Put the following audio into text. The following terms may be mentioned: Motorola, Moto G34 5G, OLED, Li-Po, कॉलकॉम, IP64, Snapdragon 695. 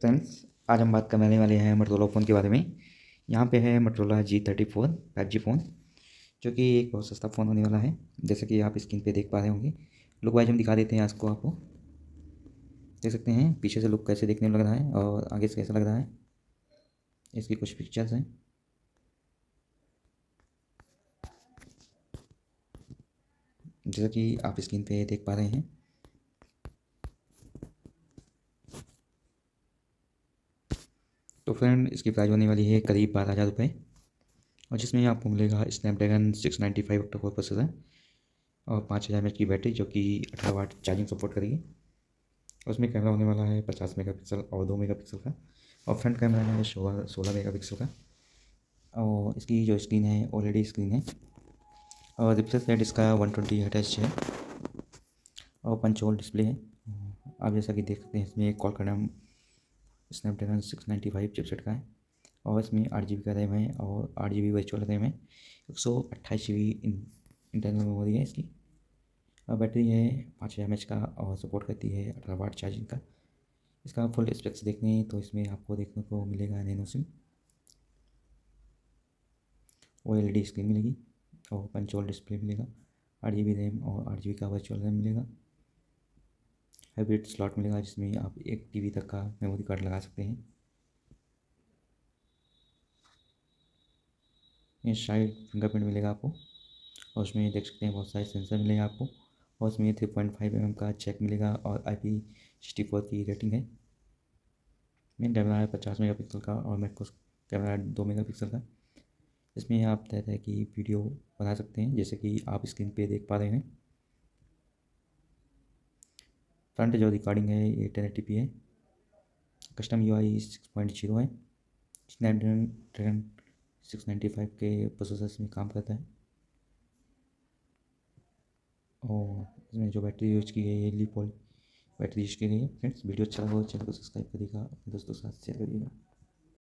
Friends आज हम बात करने वाले हैं मोटोरोला फ़ोन के बारे में। यहाँ पे है मोटोरोला G34 5G फ़ोन, जो कि एक बहुत सस्ता फ़ोन होने वाला है, जैसा कि आप स्क्रीन पे देख पा रहे होंगे। लुक वाइज हम दिखा देते हैं इसको, आपको देख सकते हैं पीछे से लुक कैसे देखने में लग रहा है और आगे से कैसा लग रहा है। इसकी कुछ पिक्चर्स हैं। जैसा कि आप स्क्रीन पे देख पा रहे हैं, तो फ्रेंड इसकी प्राइस होने वाली है करीब 12,000 रुपये, और जिसमें आपको मिलेगा स्नैपड्रैगन 695 ऑक्टाकोर प्रोसेसर और 5000 mAh की बैटरी, जो कि 18 वाट चार्जिंग सपोर्ट करेगी। और उसमें कैमरा होने वाला है 50 मेगापिक्सल और 2 मेगापिक्सल का, और फ्रंट कैमरा है 16 मेगापिक्सल का। और इसकी जो स्क्रीन है OLED स्क्रीन है, और रिफ्रेश रेट इसका 120 Hz है, और 5 इंच डिस्प्ले है। आप जैसा कि देख सकते हैं इसमें कॉलकॉम स्नैपड्रैगन 695 चिपसेट का है, और इसमें 8 GB का रैम है और 8 GB वर्चुअल रैम है। 128 GB इंटरनल मेमोरी है इसकी, और बैटरी है 5000 mAh का और सपोर्ट करती है 18 वाट चार्जिंग का। इसका फुल स्पेक्स देखने हैं तो इसमें आपको देखने को मिलेगा नैनो सिम, OLED स्क्रीन मिलेगी और 5 इंच डिस्प्ले मिलेगा, 8 GB रैम और 8 GB का वर्चुअल रैम मिलेगा, हाइब्रिड स्लॉट मिलेगा जिसमें आप 1 TB तक का मेमोरी कार्ड लगा सकते हैं। ये साइड फिंगरप्रिंट मिलेगा आपको, और उसमें देख सकते हैं बहुत सारे सेंसर मिलेगा आपको, और उसमें 3.5 mm का चेक मिलेगा और IP64 की रेटिंग है। मेन कैमरा है 50 मेगापिक्सल का और मैक्रो कैमरा 2 मेगापिक्सल का। इसमें आप तरह तरह की वीडियो बना सकते हैं, जैसे कि आप स्क्रीन पर देख पा रहे हैं। फ्रंट जो रिकॉर्डिंग है ये 1080p है, कस्टम UI 6.0 है, स्नैपड्रैगन 695 के प्रोसेसर्स में काम करता है। और इसमें जो बैटरी यूज की है ये Li-Po बैटरी यूज की गई है। फ्रेंड्स वीडियो अच्छा लगा हो चैनल को सब्सक्राइब करिएगा, अपने दोस्तों के साथ शेयर करिएगा।